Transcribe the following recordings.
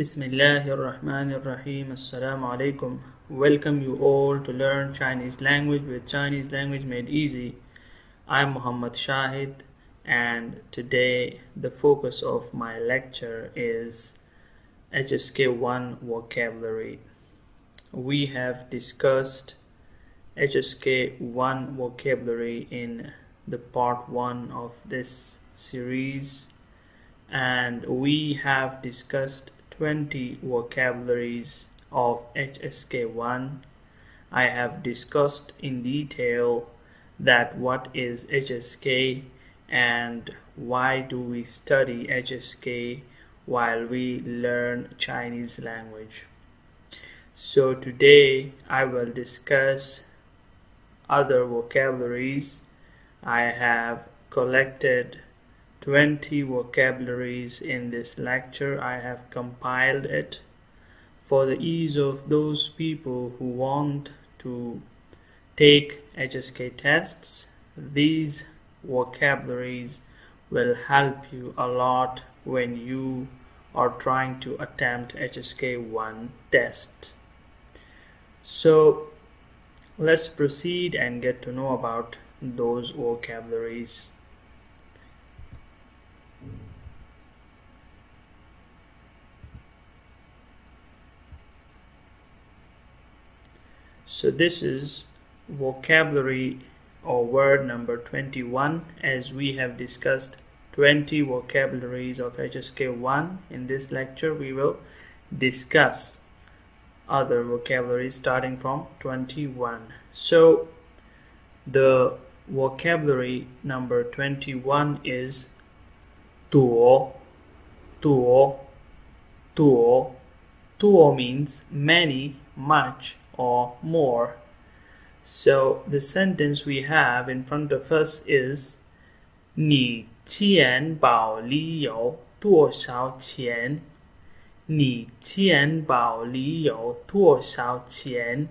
Bismillahirrahmanirrahim. Assalamu alaikum. Welcome you all to learn Chinese language with Chinese Language Made Easy. I'm Muhammad Shahid, and today the focus of my lecture is HSK1 vocabulary. We have discussed HSK1 vocabulary in the part 1 of this series, and we have discussed 20 vocabularies of HSK1. I have discussed in detail that what is HSK and why do we study HSK while we learn Chinese language. So today I will discuss other vocabularies. I have collected 20 vocabularies in this lecture. I have compiled it for the ease of those people who want to take HSK tests. These vocabularies will help you a lot when you are trying to attempt HSK1 test. So let's proceed and get to know about those vocabularies. So this is vocabulary or word number 21. As we have discussed 20 vocabularies of HSK1 in this lecture, we will discuss other vocabularies starting from 21. So the vocabulary number 21 is tuo. Tuo. Tuo. Tuo means many, much, or more. So the sentence we have in front of us is 你钱包里有多少钱? 你钱包里有多少钱?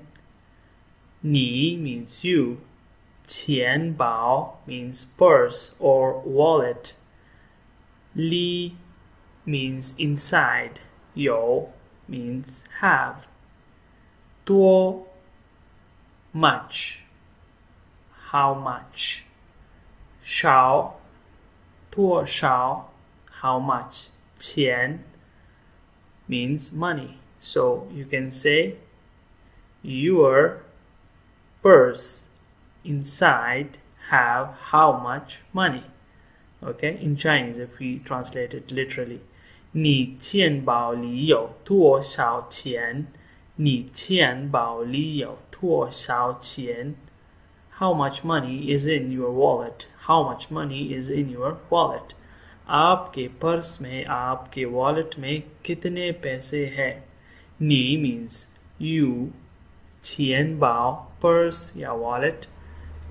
你 means you, 钱包 means purse or wallet, 里 means inside, 有 means have. 多 much, how much. 少 多少, how much. 钱 means money, so you can say your purse inside have how much money. Okay, in Chinese if we translate it literally, 你钱包里有多少钱? 你钱包里有多少钱? How much money is in your wallet? How much money is in your wallet? आपके purse में, आपके wallet में कितने पैसे हैं? 你 means you, 钱包 purse या wallet,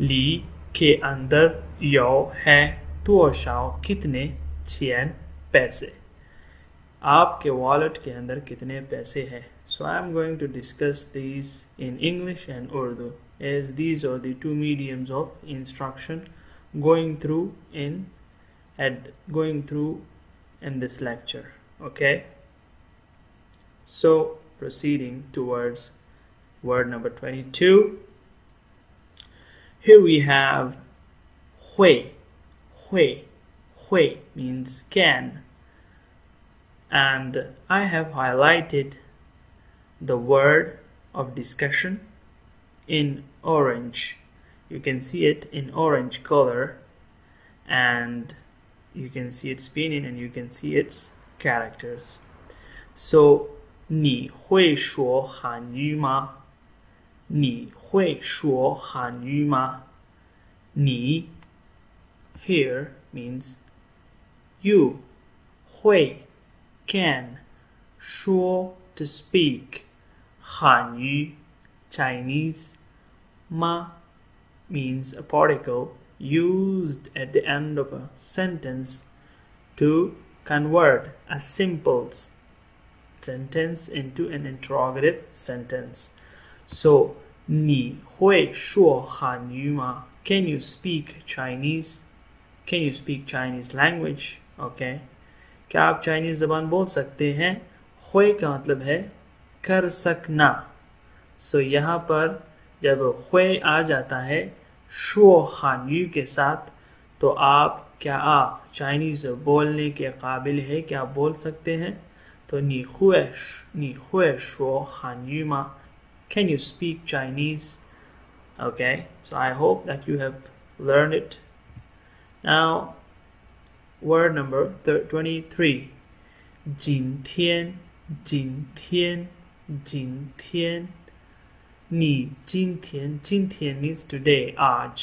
里 के अंदर有है, 多少 कितने, 钱 पैसे. आपके wallet के अंदर कितने पैसे हैं? So I am going to discuss these in English and Urdu, as these are the two mediums of instruction going through in this lecture. Okay. So proceeding towards word number 22. Here we have hui. Hui. Hui means scan. And I have highlighted the word of discussion in orange. You can see it in orange color, and you can see its meaning and you can see its characters. So 你会说韩语吗? 你会说韩语吗? 你 here means you, 会 can, 说 to speak, 汉语 Chinese, 吗 means a particle used at the end of a sentence to convert a simple sentence into an interrogative sentence. So 你会说汉语吗? Can you speak Chinese? Can you speak Chinese language? Okay. क्या आप Chinese ज़बान बोल सकते हैं? ख्वे का मतलब है कर सकना। सो यहाँ पर जब ख्वे आ जाता है शो खानयू के साथ तो आप क्या चाइनीज़ बोलने के काबिल है, क्या बोल सकते हैं? तो नी हुए शो खानयू मा, can you speak Chinese? Okay, so I hope that you have learn it. Now word number 23, जिन थियन। Ni jin tian, jin tian means today, aaj.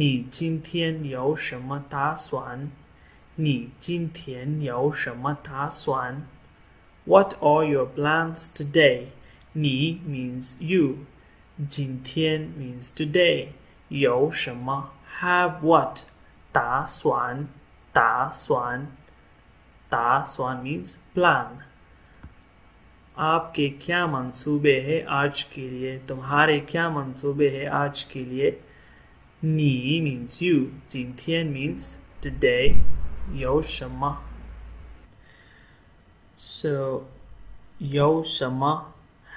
Ni jin tian yao shenme da suan? Ni jin tian yao shenme da suan? What are your plans today? Ni means you. Jin tian means today. Yao shenme, have what? Da suan means plan. आपके क्या मंसूबे हैं आज के लिए? तुम्हारे क्या मंसूबे हैं आज के लिए? नी मीन्स यू, जिन थियन मीन्स टुडे, योशमा। सो योशमा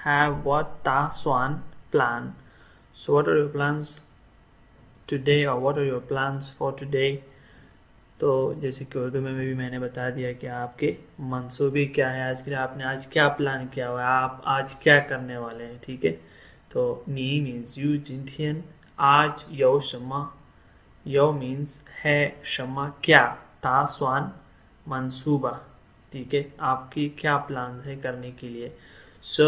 हैव व्हाट तास्वान plan. So what are your plans today और what are your plans for today. तो जैसे कि उर्दू में भी मैंने बता दिया कि आपके मंसूबे क्या है आज के लिए, आपने आज क्या प्लान किया हुआ है, आप आज क्या करने वाले हैं, ठीक है। तो नी मीन्स यू, जिन आज, यो शमा, यो मीन्स है, शमा क्या, तास्वान मंसूबा, ठीक है, आपकी क्या प्लान है करने के लिए। So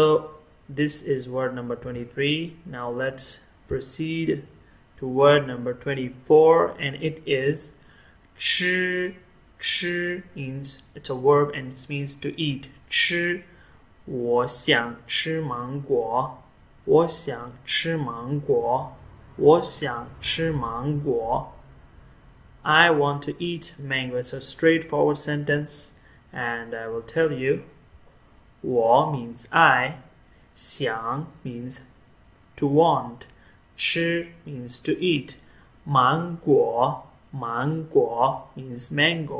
this is word number 23। Now let's proceed to word number 24 and it is Chi. Chi means it's a verb and it means to eat. Chi. 我想吃芒果。 I want to eat mango. It's a straightforward sentence and I will tell you. 我 means I. 想 means to want. 吃 means to eat. 芒果 means mango.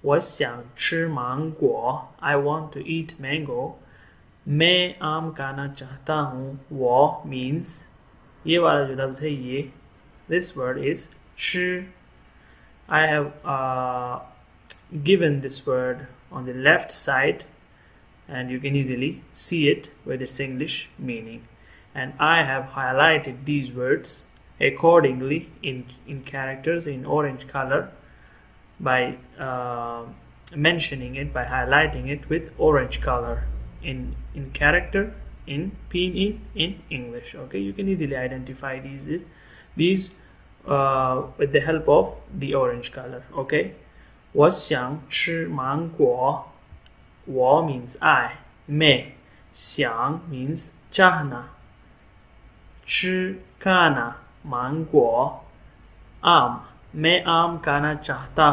我想吃芒果. I want to eat mango. मैं आम खाना चाहता हूँ. वो means ये वाला जो लफ्ज़ है ये, this word is 吃. I have given this word on the left side and you can easily see it with its English meaning. And I have highlighted these words accordingly in characters in orange color by mentioning it, by highlighting it with orange color in character, in pinyin, in English. Okay, you can easily identify these with the help of the orange color. Okay, 我想吃芒果. 我 means I, 没 想 means chahna, 吃 kana mango, am. मैं आम खाना चाहता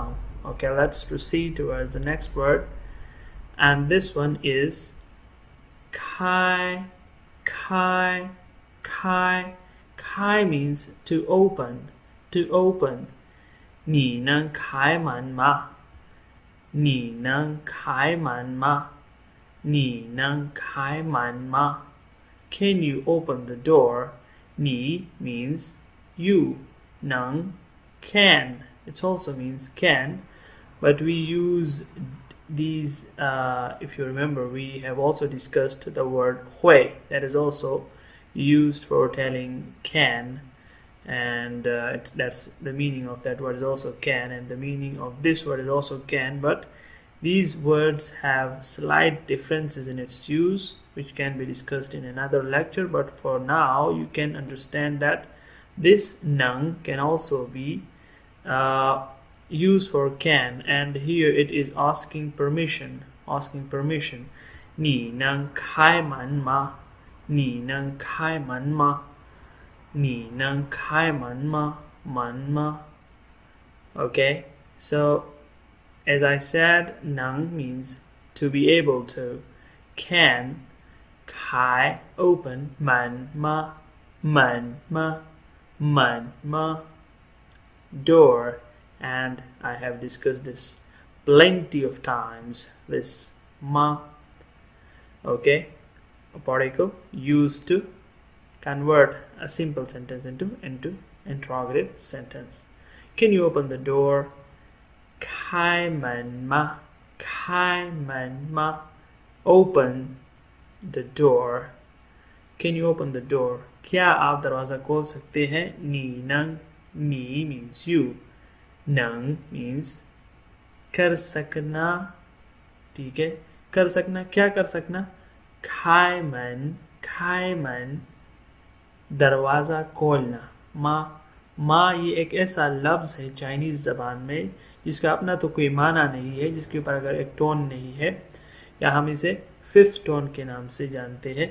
हूँ. Okay, let's proceed towards the next word. And this one is kai. Kai means to open,你能开门吗? Can you open the door? Ni means you. Nang, can. It also means can. But we use these, if you remember, we have also discussed the word hui. That is also used for telling can. And that's the meaning of that word is also can. And the meaning of this word is also can. But these words have slight differences in its use, which can be discussed in another lecture, but for now you can understand that this nang can also be used for can, and here it is asking permission. 你能开门吗? 你能开门吗? 你能开门吗? 门吗? Okay, so as I said, nang means to be able to, can, kai, open, man ma, door, and I have discussed this plenty of times this ma, okay, particle used to convert a simple sentence into interrogative sentence. Can you open the door? Khai man ma, open the door. Can you open the door? Kya aap darwaza khol sakte hain? Ni nang, ni means you, nang means kar sakna, theek hai, kar sakna, kya kar sakna? Khai man darwaza kholna, ma, माँ ये एक ऐसा लफ्ज़ है Chinese ज़बान में जिसका अपना तो कोई माना नहीं है, जिसके ऊपर अगर एक टोन नहीं है, या हम इसे फिफ्थ टोन के नाम से जानते हैं,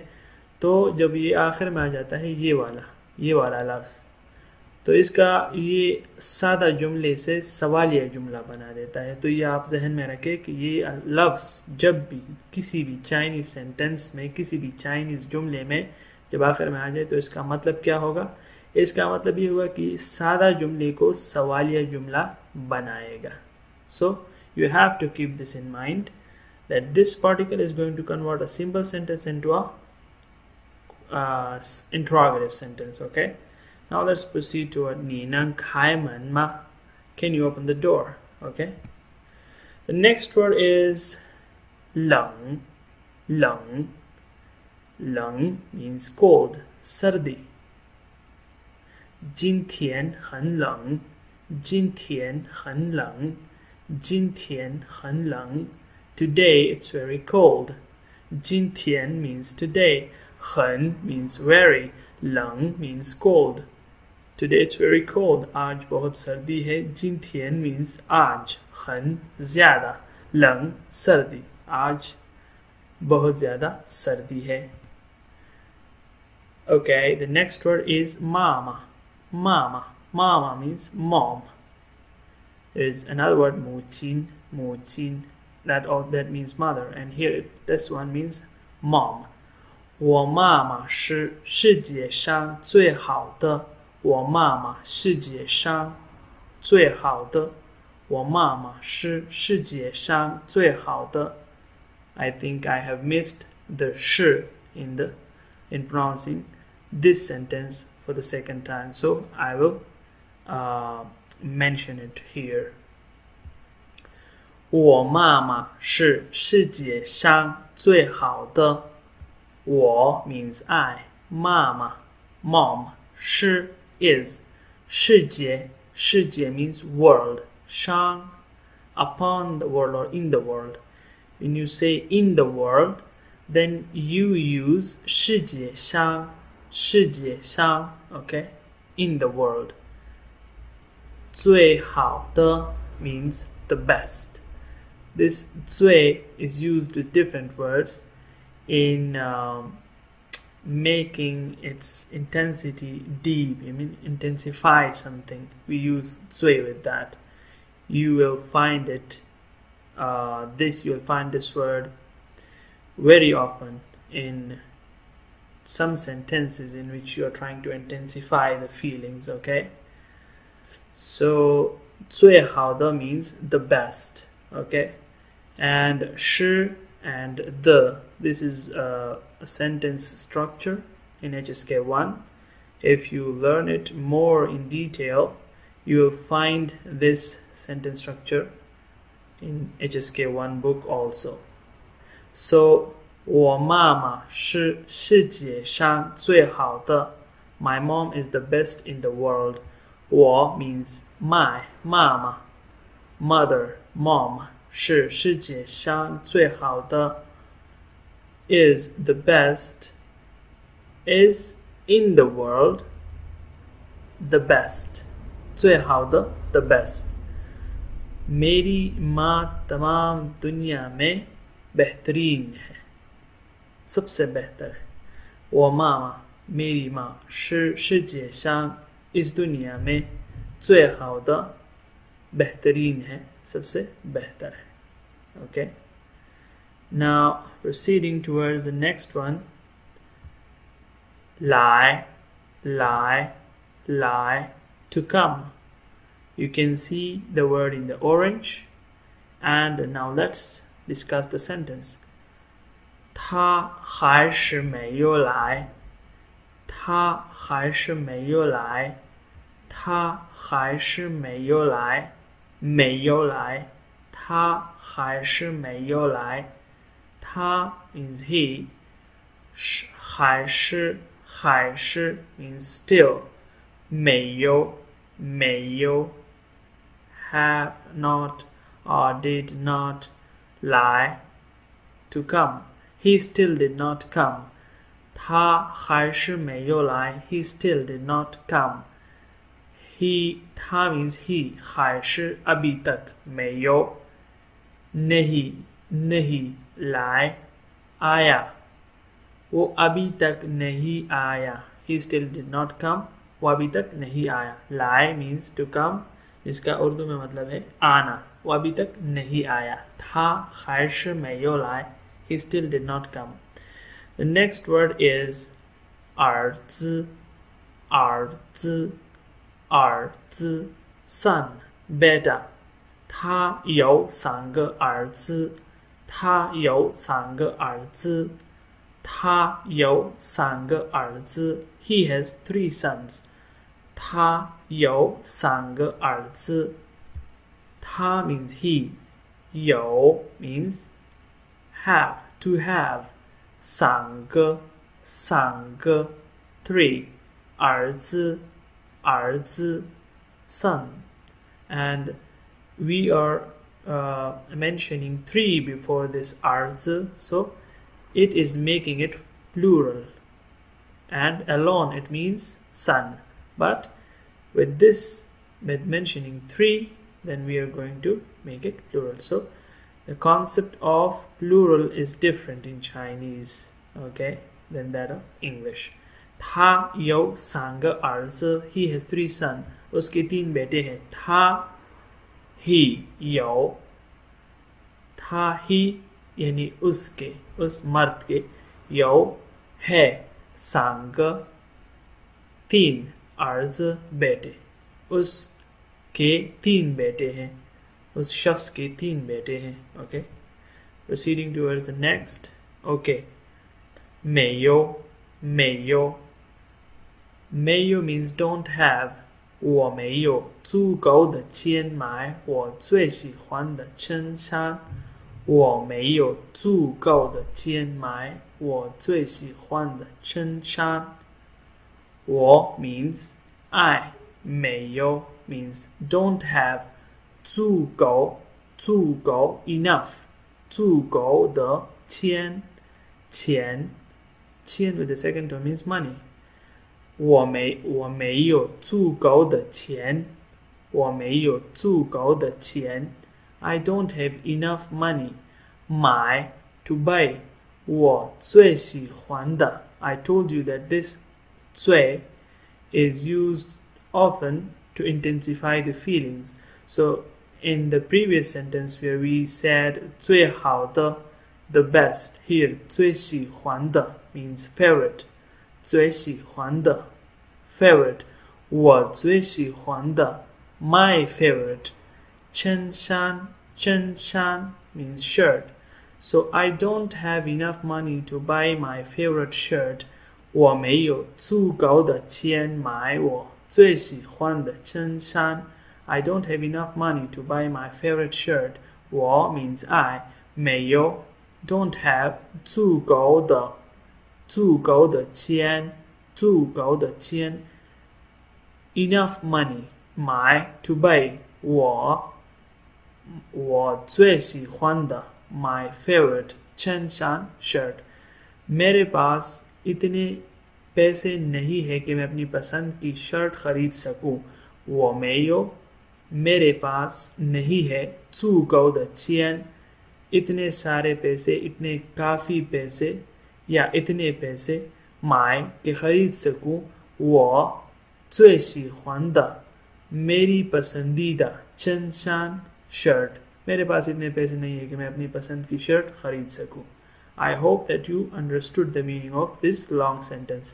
तो जब ये आखिर में आ जाता है ये वाला लफ्ज़, तो इसका ये सादा जुमले से सवालिया जुमला बना देता है। तो ये आप जहन में रखें कि ये लफ्ज़ जब भी किसी भी चाइनीज़ सेंटेंस में, किसी भी चाइनीज़ जुमले में जब आखिर में आ जाए तो इसका मतलब क्या होगा? इसका मतलब ये होगा कि सादा जुमले को सवालिया जुमला बनाएगा। So you have to keep this in mind that this particle is going to convert a simple sentence into a interrogative sentence. Okay. Now let's proceed to a ni nang khai man ma. Can you open the door? Okay. The next word is lung. Lung. Lung means cold, sardi. 今天很冷, 今天很冷, 今天很冷. Today it's very cold. 今天 means today, 很 means very, 冷 means cold. Today it's very cold. आज बहुत सर्दी है. 今天 means आज, 很 ज़्यादा, 冷 सर्दी. आज बहुत ज़्यादा सर्दी है. Okay, the next word is mama. Mama. Mama means mom. There is another word, mochin. Mochin. That means mother. And here, this one means mom. 我妈妈是世界上最好的. 我妈妈世界上最好的. 我妈妈是世界上最好的. I think I have missed the 是 in pronouncing this sentence for the second time, so I will mention it here. 我妈妈是世界上最好的. 我 means I, 妈妈 mom, 是 is, 世界 means world, 上 upon the world or in the world. When you say in the world, then you use 世界上. 世界上, okay, in the world. 最好的 means the best. This 最 is used with different words in making its intensity deep. I mean, intensify something. We use 最 with that. You will find it. You'll find this word very often in some sentences in which you are trying to intensify the feelings, okay? So, 最好的 means the best, okay? And 是 and the. This is a sentence structure in HSK1. If you learn it more in detail, you will find this sentence structure in HSK1 book also. So, 我妈妈是世界上最好的. My mom is the best in the world. 我 means my, 妈妈 mother, mom, 是世界上最好的 is the best, is in the world, the best, 最好的 the best. मेरी माँ तमाम दुनिया में बेहतरीन है, सबसे बेहतर है. 我妈妈 मेरी माँ 是世界上 इस दुनिया में 最好的 बेहतरीन है, सबसे बेहतर है. Okay. Now proceeding towards the next one. 来 to come. You can see the word in the orange And now let's discuss the sentence. 他还是没有来. 他还是没有来. 他还是没有来. 没有来. 他还是没有来. 他 means he. 还是 means still. 没有. Have not or did not. Lie, to come. He still did not come. 他还是没有来. He still did not come. He, 他 means he. 还是 abhi tak, 没有. Nahi, lie, aaya. Wo abhi tak nahi aaya. He still did not come. Wo abhi tak nahi aaya. Lie means to come. इसका उर्दू में मतलब है आना. वो अभी तक नहीं आया. था खायश में यो लाए. He still did not come. The next word is 儿子 son beta. 他有3个儿子. 他有3个儿子. 他有3个儿子. He has 3 sons. 他有3个儿子. 他 means he. 有 means have, to have. 3个 3. 儿子 son. And we are mentioning 3 before this 儿子, so it is making it plural. And alone it means son. But with this, with mentioning 3, then we are going to make it plural. So the concept of plural is different in Chinese, okay, than that of English. 他有3个儿子. He has 3 sons. उसके 3 बेटे हैं. 他有. 他 यानी उसके, उस मर्द के. 有 है 3个 3 儿子 बेटे. उसके 3 बेटे हैं. उस शख्स के 3 बेटे हैं. Okay. Proceeding towards the next. Okay. 没有. 没有 means don't have. 我没有足够的钱买我最喜欢的衬衫. 我没有足够的钱买我最喜欢的衬衫. 我 means I. 没有 means don't have. 足够 enough. 足够的钱 with the second term means money. 我没有足够的钱. 我没有足够的钱. I don't have enough money. 买 to buy. 我最喜欢的. I told you that this 最 is used often to intensify the feelings. So in the previous sentence where we said 最好的, the best, here 最喜欢的 means favorite. 最喜欢的 favorite. 我最喜欢的 my favorite. 衬衫 means shirt. So I don't have enough money to buy my favorite shirt. 我没有足够的钱买我最喜欢的衬衫. I don't have enough money to buy my favorite shirt. 我 means I. 没有 don't have. 足够的钱 enough money. 买 to buy. 我最喜欢的 my favorite 衬衫 shirt. ਮੇਰੇ ਪਾਸ इतने पैसे नहीं है कि मैं अपनी पसंद की शर्ट खरीद सकूं. वो मेयो मेरे पास नहीं है. 足够的钱 इतने सारे पैसे, इतने काफ़ी पैसे या इतने पैसे. माय के खरीद सकूं. वो 最喜欢的 मेरी पसंदीदा 衬衫 शर्ट. मेरे पास इतने पैसे नहीं है कि मैं अपनी पसंद की शर्ट खरीद सकूं. I hope that you understood the meaning of this long sentence.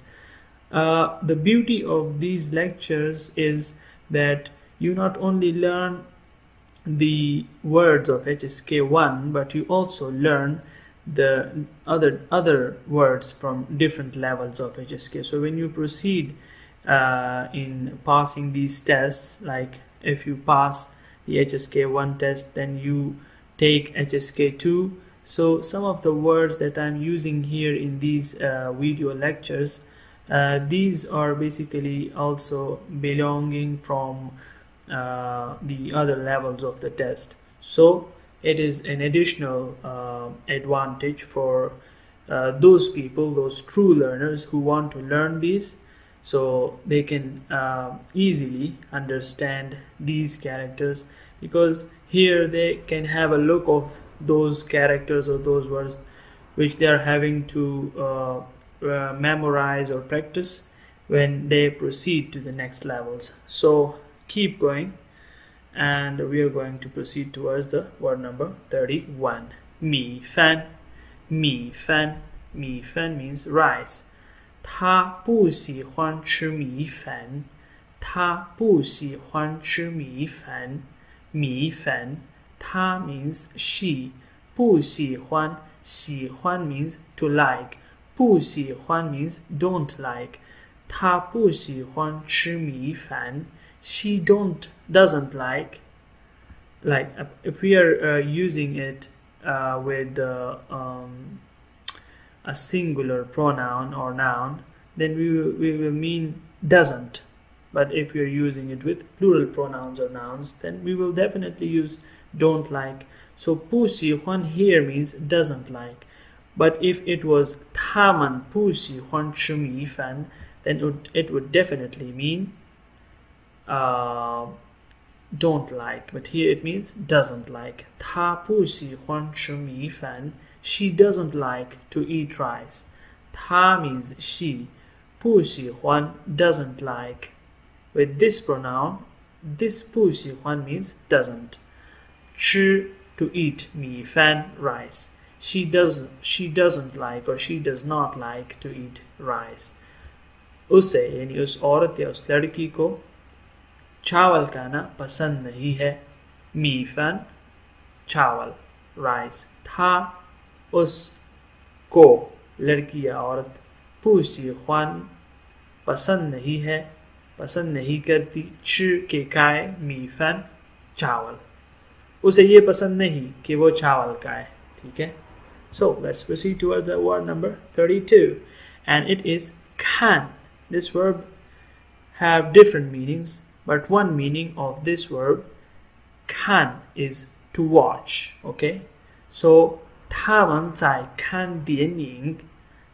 The beauty of these lectures is that you not only learn the words of HSK1, but you also learn the other words from different levels of HSK. So when you proceed in passing these tests, like if you pass the HSK1 test, then you take HSK2. So some of the words that I'm using here in these video lectures, these are basically also belonging from the other levels of the test. So it is an additional advantage for those people, those true learners who want to learn these, so they can easily understand these characters, because here they can have a look of those characters or those words which they are having to memorize or practice when they proceed to the next levels. So keep going, and we are going to proceed towards the word number 31. Mi fan. Mi fan. Mi fan means rice. Ta bu xi huan chi mi fan. Ta bu xi huan chi mi fan. Mi fan. Ta means she. Bu xi huan. Xi huan means to like. Bu xi huan means don't like. Ta bu xi huan chi mi fan. She doesn't like if we are using it with a singular pronoun or noun, then we will mean doesn't. But if we are using it with plural pronouns or nouns, then we will definitely use don't like. So bu xi huan here means doesn't like. But if it was ta man bu xi huan chi mi fan, then it would definitely mean don't like, but here it means doesn't like. 她不喜欢吃米饭. She doesn't like to eat rice. 她 means she. 不喜欢 doesn't like. With this pronoun, this 不喜欢 means doesn't. 吃 to eat, 米饭 rice. She doesn't like, or she does not like to eat rice. उसे यानी उस औरत या उस लड़की को चावल खाना पसंद नहीं है. मीफन चावल राइस. था उसको लड़की या औरत पूसी ख्वान पसंद नहीं है, पसंद नहीं करती. च के खाए मीफन चावल. उसे ये पसंद नहीं कि वो चावल खाए. ठीक है. So let's proceed towards the word number 32, and it is Khan. This verb have different meanings, but one meaning of this verb "看" is to watch. Okay, so 他们在看电影,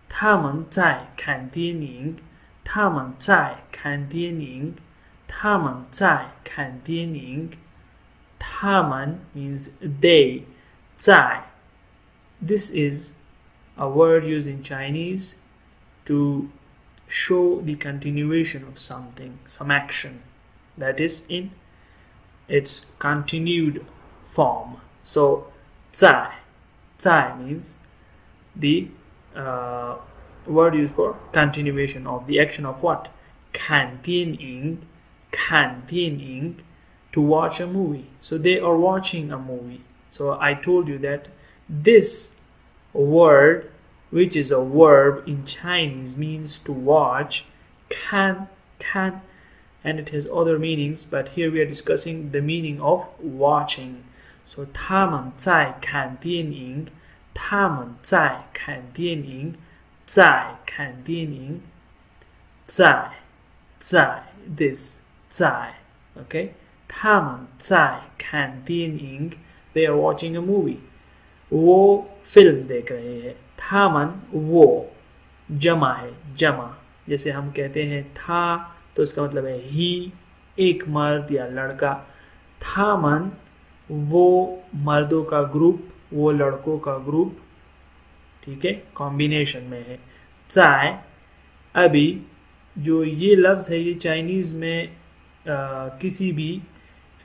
他们在看电影, 他们在看电影, 他们在看电影. 他们 means they. 在. This is a word used in Chinese to show the continuation of something, some action that is in its continued form. So 在, 在 means the word used for continuation of the action of what? 看电影, 看电影, to watch a movie. So they are watching a movie. So I told you that this word, which is a verb in Chinese, means to watch. 看, 看, and it has other meanings, but here we are discussing the meaning of watching. So 他们在看电影, 他们在看电影, 在看电影, 在, 在, this, 在, okay? 他们在看电影, they are watching a movie. 我 film देख रहे हैं. 他们 वो जमा है, जमा. जैसे हम कहते हैं था, तो इसका मतलब है ही, एक मर्द या लड़का. थामन वो मर्दों का ग्रुप, वो लड़कों का ग्रुप. ठीक है, कॉम्बिनेशन में है. चाय अभी जो ये लफ्ज़ है, ये चाइनीज़ में किसी भी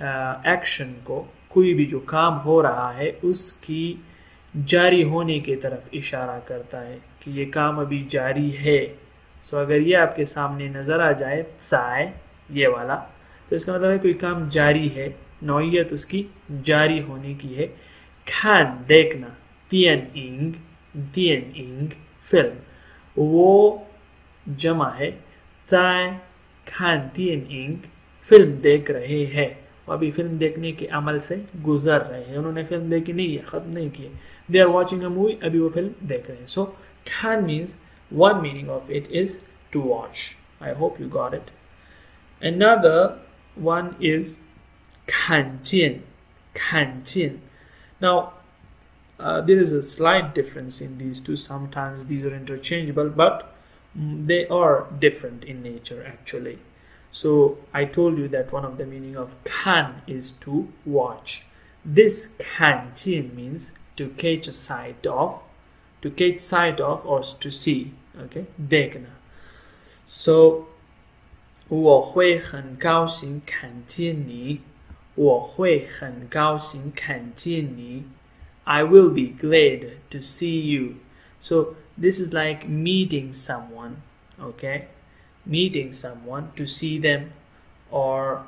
एक्शन को, कोई भी जो काम हो रहा है, उसकी जारी होने की तरफ इशारा करता है कि ये काम अभी जारी है. सो अगर ये आपके सामने नज़र आ जाए चाय, ये वाला, तो इसका मतलब है कोई काम जारी है. नौयत उसकी जारी होने की है। खान देखना, तीन इंग फिल्म, वो जमा है ताय खान तीन इंग फिल्म देख रहे हैं। अभी फिल्म देखने के अमल से गुजर रहे हैं, उन्होंने फिल्म देखी नहीं है, खत्म नहीं की। They are watching a movie, अभी वो फिल्म देख रहे हैं। सो खान means one meaning of it is to watch. I hope you got it. Another one is kanjian. Kanjian. Now there is a slight difference in these two. Sometimes these are interchangeable, but they are different in nature actually. So I told you that one of the meaning of kan is to watch. This kanjian means to catch a sight of, to catch sight of or to see, okay, देखना. So 我会很高兴看见你, 我会很高兴看见你, I will be glad to see you. So this is like meeting someone, okay, meeting someone, to see them or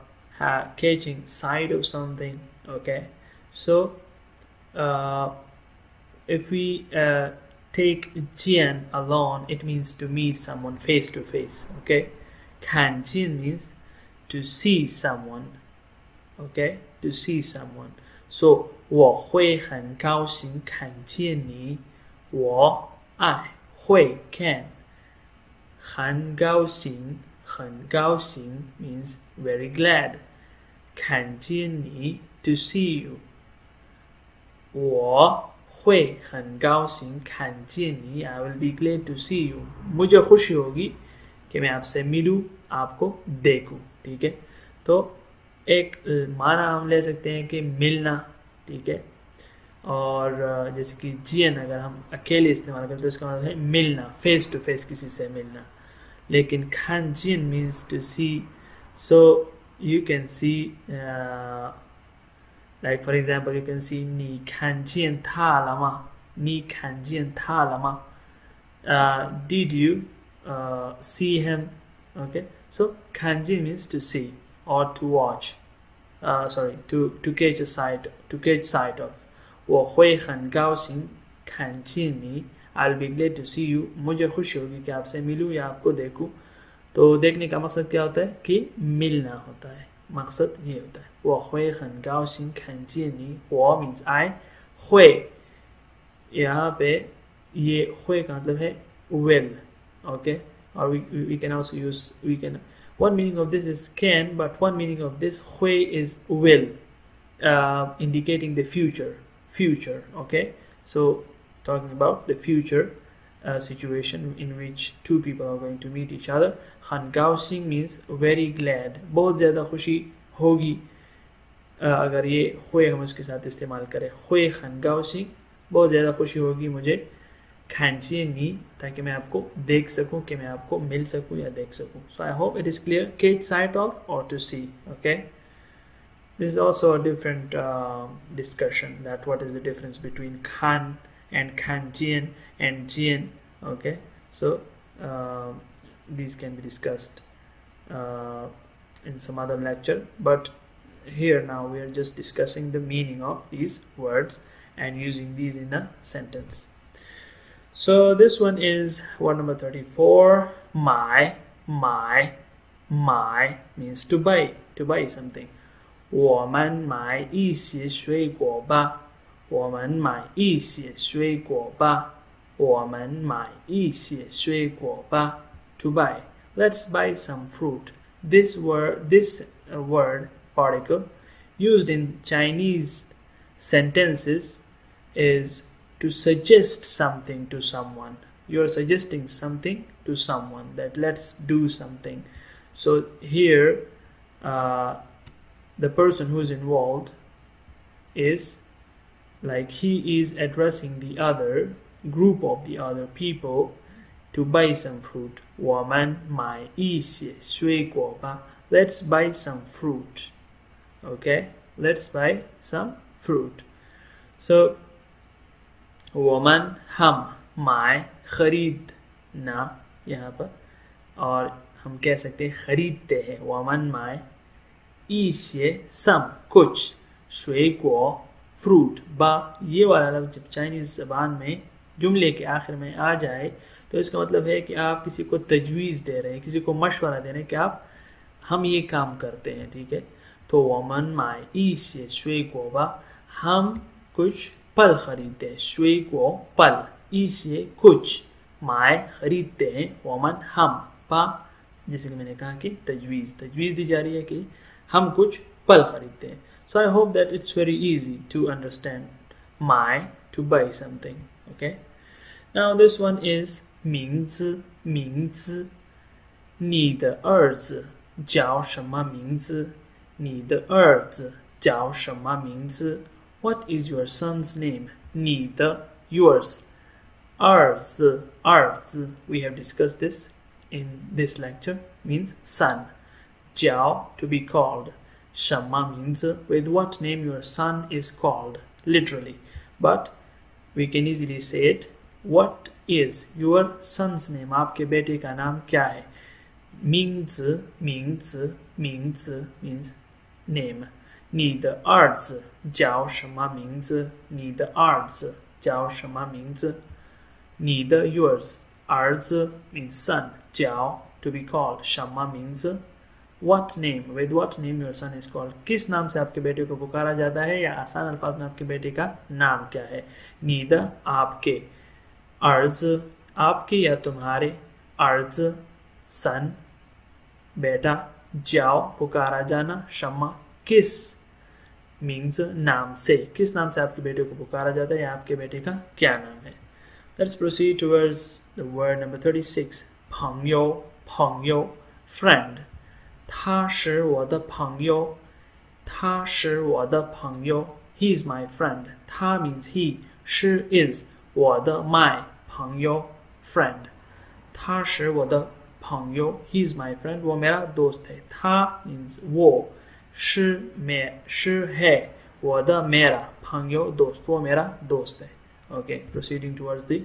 catching sight of something, okay. So if we take jian alone, it means to meet someone face to face, okay. Kan jian means to see someone, okay, to see someone. So 我会很高兴看见你, 我爱会 can 很高兴, 很高兴 means very glad. 看见你 to see you. 我会很高兴看见你, I will be glad to see you. मुझे खुशी होगी कि मैं आपसे मिलूं, आपको देखूं, ठीक है. तो एक माना हम ले सकते हैं कि मिलना, ठीक है, और जैसे कि जियन अगर हम अकेले इस्तेमाल करें तो इसका मतलब है मिलना, फेस टू फेस किसी से मिलना. लेकिन खान जियन means to see. So you can see, like for example, you can see 你看见他了吗? 你看见他了吗? Did you see him? Okay, so 看见 means to see or to watch. Sorry, to catch a sight, to catch sight of. 我会很高兴看见你. I'll be glad to see you. मुझे खुशी होगी कि आपसे मिलूं या आपको देखूं. तो देखने का मकसद क्या होता है कि मिलना होता है, मकसद ये होता है. 我会很高兴看见你, 我 means I, 会 यहाँ पे ये हुए का मतलब है will, okay, or we can also use, we can, one meaning of this is can, but one meaning of this हुए is will, indicating the future, okay. So talking about the future situation in which two people are going to meet each other. 很高兴 means very glad, बहुत ज़्यादा खुशी होगी अगर ये हुए हम उसके साथ इस्तेमाल करें. हुए खनगावसी, बहुत ज़्यादा खुशी होगी मुझे खानचिए नहीं, ताकि मैं आपको देख सकूं, कि मैं आपको मिल सकूं या देख सकूं. So I hope it is clear. Catch sight of or to see, okay. This is also a different discussion that what is the difference between खान एंड खानचियन एंड जियन, okay. So this can be discussed in some other lecture, but here now we are just discussing the meaning of these words and using these in a sentence. So this one is word number 34. Mai means to buy, something. 我们买一些水果吧, 我们买一些水果吧, 我们买一些水果吧, to buy. Let's buy some fruit. This word particle used in Chinese sentences is to suggest something to someone. You are suggesting something to someone, that let's do something. So here the person who is involved is like he is addressing the other group of the other people to buy some fruit. 我们买一些水果吧. Let's buy some fruit. Okay, let's buy some fruit. So 我们 हम, 买 खरीदना यहाँ पर, और हम कह सकते हैं खरीदते हैं. 我们买一些 some कुछ 水果 fruit बा ये वाला लफ्ज़ जब चाइनीज़ ज़बान में जुमले के आखिर में आ जाए तो इसका मतलब है कि आप किसी को तजवीज़ दे रहे हैं, किसी को मशवरा दे रहे हैं कि आप हम ये काम करते हैं, ठीक है। तो वमन माए इसे शुए को बा हम कुछ पल खरीदते हैं, शुए को पल, इसे कुछ, माए खरीदते हैं, वमन हम, पा जैसे कि मैंने कहा कि तजवीज़ दी जा रही है कि हम कुछ पल खरीदते हैं। So I hope that it's very easy to understand. Buy, to buy something. Okay. Now this one is 名字. 你的儿子叫什么名字? 你的儿子叫什么名字? What is your son's name? 你的 yours. 儿子. We have discussed this in this lecture. Means son. 叫 to be called. Shama means with what name your son is called, literally. But we can easily say it. What is your son's name? आपके बेटे का नाम क्या है? 名字 means name. 你的儿子叫什么名字? 你的儿子叫什么名字? 你的 yours. 儿子 means son. 叫 to be called. 什么名字? What name? With what name your son is called? किस नाम से आपके बेटे को पुकारा जाता है या आसान अल्फाज में आपके बेटे का नाम क्या है? नीदा आपके, अर्ज आपके या तुम्हारे, अर्ज सन बेटा, जाओ पुकारा जाना, शम्मा किस means नाम से, किस नाम से आपके बेटे को पुकारा जाता है या आपके बेटे का क्या नाम है? Let's proceed towards the word number 36. 朋友 friend. 他是我的朋友 He is my friend. 他 means he. 是 is. 我的 my 朋友 friend. 他是我的朋友 He is my friend. 我 मेरा दोस्त है. 他 means 我. 是 है. 我的 मेरा 朋友 दोस्त. 我 मेरा दोस्त है. Okay, proceeding towards the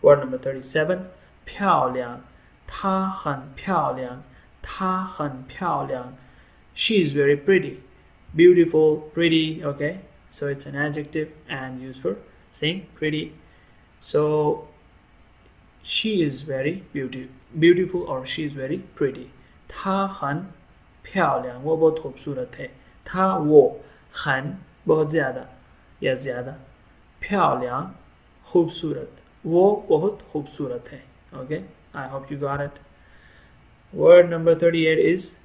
word number 37. 漂亮 她很漂亮 她很漂亮 She is very pretty. Beautiful, pretty, okay? So it's an adjective and used for saying pretty. So she is very beautiful or she is very pretty. 她很漂亮 वो बहुत खूबसूरत है. 她 वो 很 बहुत ज़्यादा या ज़्यादा, 漂亮 खूबसूरत, वो बहुत खूबसूरत है. Okay? I hope you got it. Word number 38 is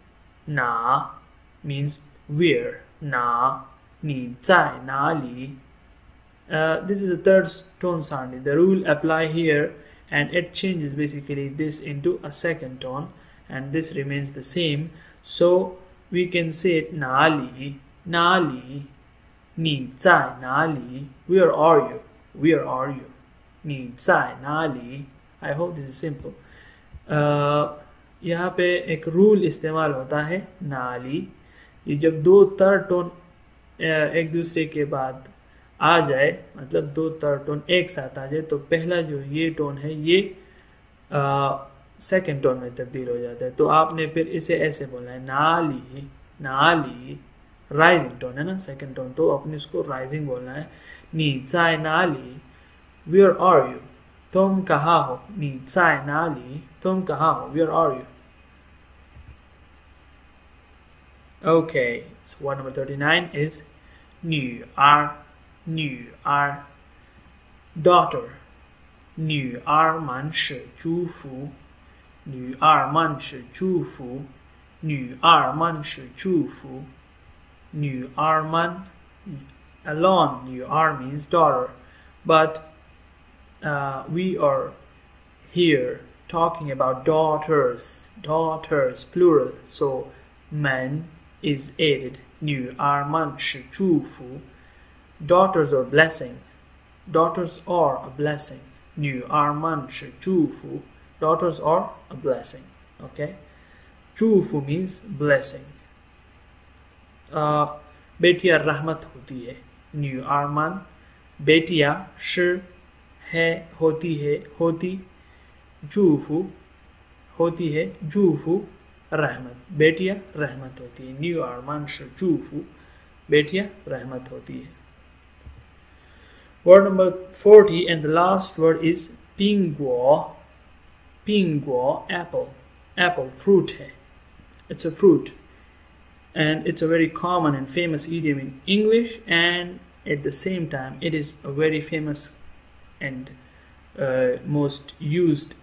哪 means where. 哪 你在哪里? This is a third tone sound. The rule apply here and it changes basically this into a second tone and this remains the same. So we can say it 哪里 你在哪里? Where are you? Where are you? 你在哪里? I hope this is simple. यहाँ पे एक rule इस्तेमाल होता है नाली. ये जब दो थर्ड टोन एक दूसरे के बाद आ जाए, मतलब दो थर्ड टोन एक साथ आ जाए, तो पहला जो ये टोन है ये सेकंड टोन में तब्दील हो जाता है. तो आपने फिर इसे ऐसे बोलना है नाली. राइजिंग टोन है ना सेकंड टोन, तो आपने इसको राइजिंग बोलना है. नीचाय नाली वेयर आर यू? तुम कहाँ हो? नीचाय नाली तुम कहाँ हो? Where are you? Okay, so word number 39 is 女儿 daughter. 女儿满是祝福 女儿满是祝福 女儿满是祝福 女儿满 alone. 女儿 means daughter, but we are here talking about daughters plural, so man is added. 女儿们是祝福 daughters are blessing. Daughters are a blessing. 女儿们是祝福 daughters are a blessing. Okay, 祝福 means blessing. बेटिया रहमत होती है. 女儿们 बेटिया श है होती, जुफू होती है. जुफू रहमत, बेटियाँ रहमत होती है। न्यू आरमान शूफू, बेटियाँ रहमत होती है। Word number 40 and the last word is पिंगुओ। पिंगुओ एप्पल, एप्पल फ्रूट है, it's a fruit and it's a very common and famous idiom in English, and at the same time it is a very famous and most used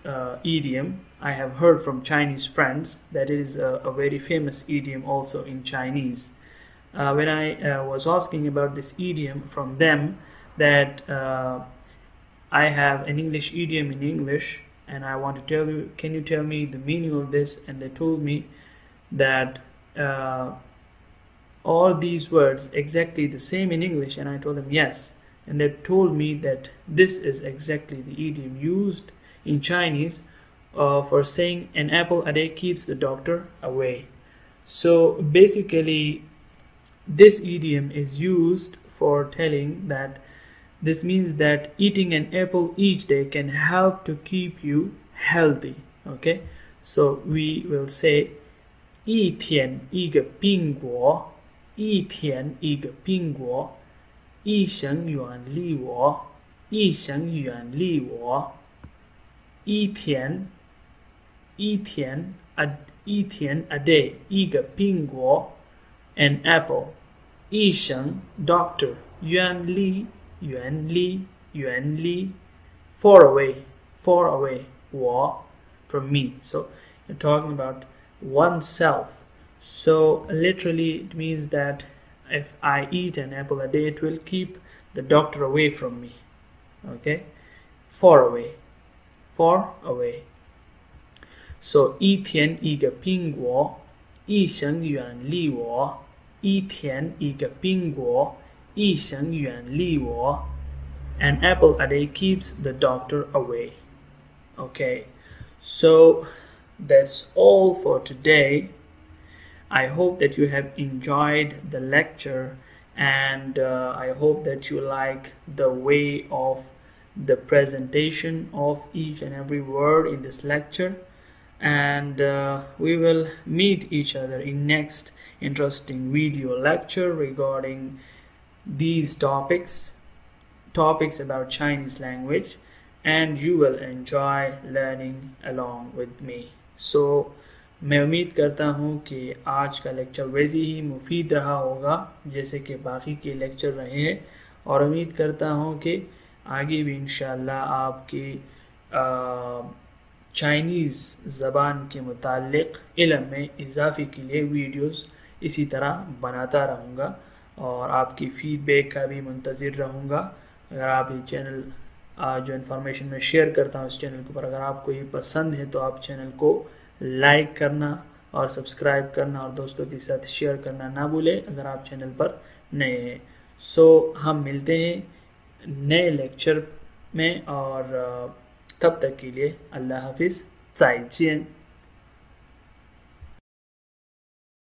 idiom. I have heard from Chinese friends that it is a very famous idiom also in Chinese. When I was asking about this idiom from them, that I have an English idiom in English and I want to tell you, can you tell me the meaning of this? And they told me that all these words exactly the same in English, and I told them yes, and they told me that this is exactly the idiom used in Chinese for saying an apple a day keeps the doctor away. So basically this idiom is used for telling that this means that eating an apple each day can help to keep you healthy. Okay, so we will say 一天一个苹果, 一天一个苹果, 医生远离我, 医生远离我, 一天 a day, 一个苹果, an apple, 医生 doctor, 远离, far away, 我 from me. So you're talking about oneself. So literally it means that if I eat an apple a day, it will keep the doctor away from me. Okay, far away. So 一天一个苹果, 医生远离我, 一天一个苹果, 医生远离我, an apple a day keeps the doctor away. Okay, so that's all for today. I hope that you have enjoyed the lecture, and I hope that you like the way of the presentation of each and every word in this lecture, and we will meet each other in next interesting video lecture regarding these topics about Chinese language, and you will enjoy learning along with me. So, मैं उम्मीद करता हूँ कि आज का lecture वैसे ही मुफीद रहा होगा जैसे कि बाकी के लेक्चर रहे हैं, और उम्मीद करता हूँ कि आगे भी इंशाल्लाह आपकी चाइनीज़ ज़बान के मुतालिक इल्म में इजाफे के लिए वीडियोस इसी तरह बनाता रहूँगा, और आपकी फ़ीडबैक का भी मुंतज़िर रहूँगा। अगर आप ये चैनल जो इन्फॉर्मेशन मैं शेयर करता हूँ इस चैनल के ऊपर, अगर आपको ये पसंद है तो आप चैनल को लाइक करना और सब्सक्राइब करना और दोस्तों के साथ शेयर करना ना भूलें अगर आप चैनल पर नए हैं। सो हम मिलते हैं नए लेक्चर में, और तब तक के लिए अल्लाह हाफिज़, ज़ाइजियन।